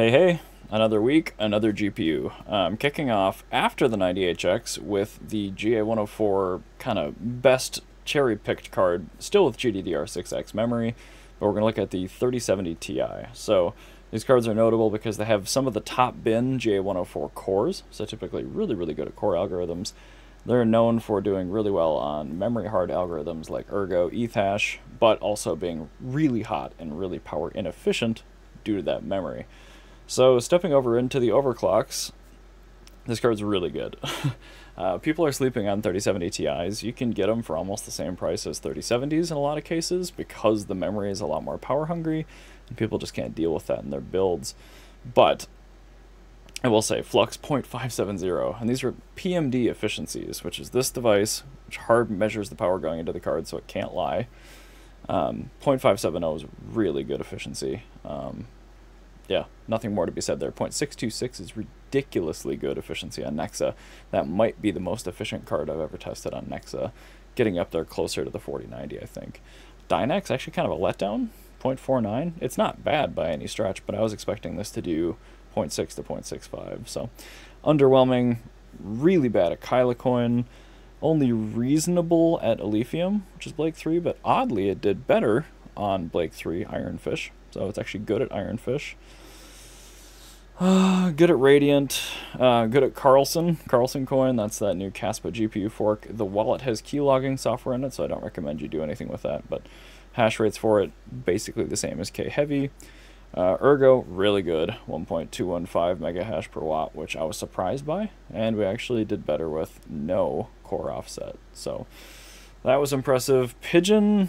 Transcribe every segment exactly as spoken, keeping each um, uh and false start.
Hey, hey, another week, another G P U. I'm kicking off after the ninety H X with the G A one oh four kind of best cherry-picked card, still with G D D R six X memory, but we're going to look at the thirty seventy T I. So these cards are notable because they have some of the top-bin G A one oh four cores, so typically really, really good at core algorithms. They're known for doing really well on memory hard algorithms like Ergo, E T H, but also being really hot and really power inefficient due to that memory. So stepping over into the overclocks, this card's really good. uh, people are sleeping on thirty seventy T Is. You can get them for almost the same price as thirty seventies in a lot of cases because the memory is a lot more power hungry and people just can't deal with that in their builds. But I will say Flux zero point five seven zero, and these are P M D efficiencies, which is this device, which hard measures the power going into the card so it can't lie. Um, zero point five seven zero is really good efficiency. Um, yeah, nothing more to be said there. zero point six two six is ridiculously good efficiency on Nexa. That might be the most efficient card I've ever tested on Nexa, getting up there closer to the forty ninety, I think. Dynex, actually kind of a letdown, zero point four nine. It's not bad by any stretch, but I was expecting this to do zero point six to zero point six five, so underwhelming. Really bad at Kylocoin, only reasonable at Alephium, which is Blake three, but oddly it did better on Blake three Ironfish, so it's actually good at Ironfish. Uh, good at Radiant, uh, good at Carlson, Carlson coin, that's that new Kaspa G P U fork. The wallet has keylogging software in it, so I don't recommend you do anything with that, but hash rates for it, basically the same as K-heavy. Uh, Ergo, really good, one point two one five mega hash per watt, which I was surprised by, and we actually did better with no core offset, so that was impressive. Pigeon,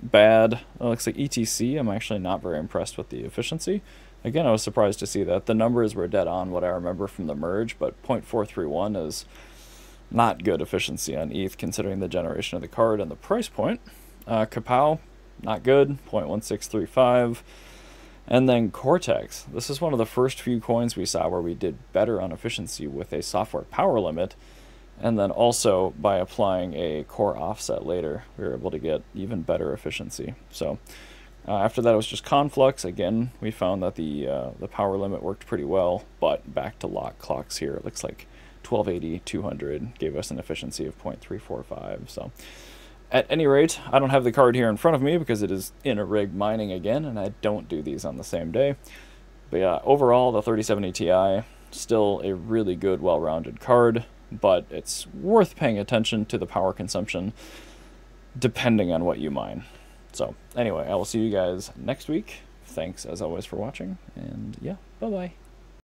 bad. It looks like E T C, I'm actually not very impressed with the efficiency. Again, I was surprised to see that. The numbers were dead on what I remember from the merge, but zero point four three one is not good efficiency on E T H considering the generation of the card and the price point. Uh, Kapow, not good, zero point one six three five. And then Cortex. This is one of the first few coins we saw where we did better on efficiency with a software power limit, and then also by applying a core offset later, we were able to get even better efficiency. So uh, after that, it was just Conflux. Again, we found that the uh, the power limit worked pretty well, but back to lock clocks here. It looks like twelve eighty, two hundred gave us an efficiency of zero point three four five. So. At any rate, I don't have the card here in front of me because it is in a rig mining again, and I don't do these on the same day. But yeah, overall, the thirty seventy T I, still a really good, well-rounded card, but it's worth paying attention to the power consumption depending on what you mine. So anyway, I will see you guys next week. Thanks, as always, for watching, and yeah, bye-bye.